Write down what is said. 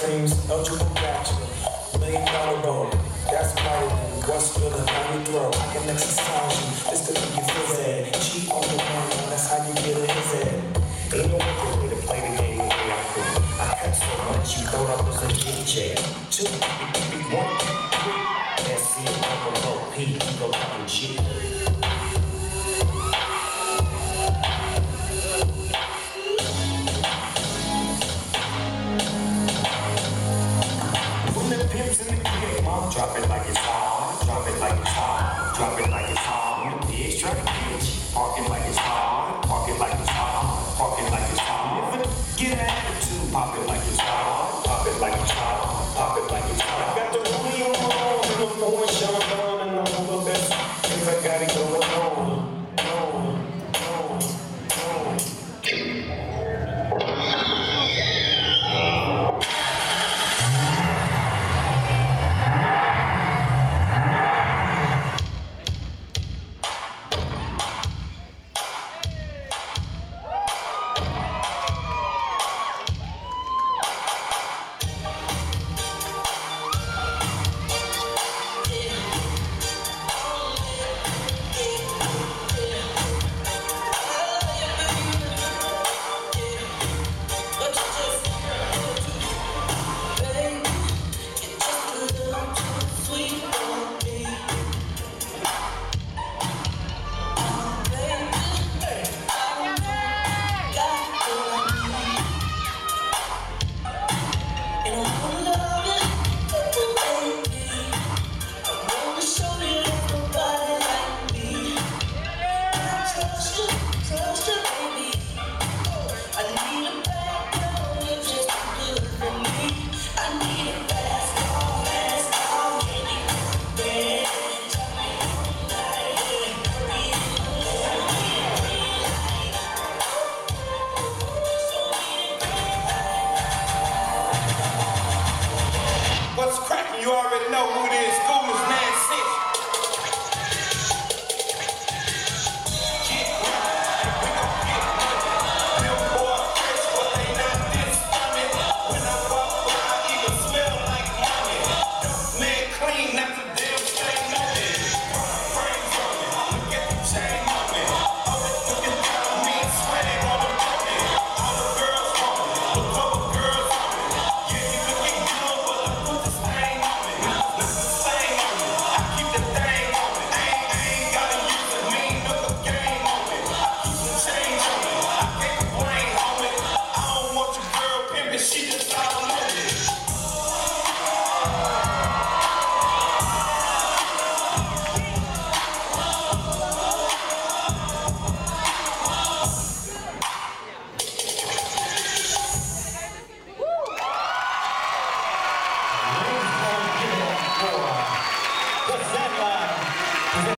fame's eligible bachelor, $1 million bowl. That's right, what's good and how you throw. I can exercise you, this could be your fizz ad. Cheat on the one, that's how you get a his ad. Ain't no other way to play the game the way I do. I had so much, you thought I was a DJ. 2, 3, 1, 3. Let's see if I'm a low P, go down G. Drop it like it's hot, drop it like it's hot, drop it like it's hot. You bitch, drop it, bitch. Park it like it's hot, park it like it's hot, park it like it's hot. Get an attitude, pop it like it's hot.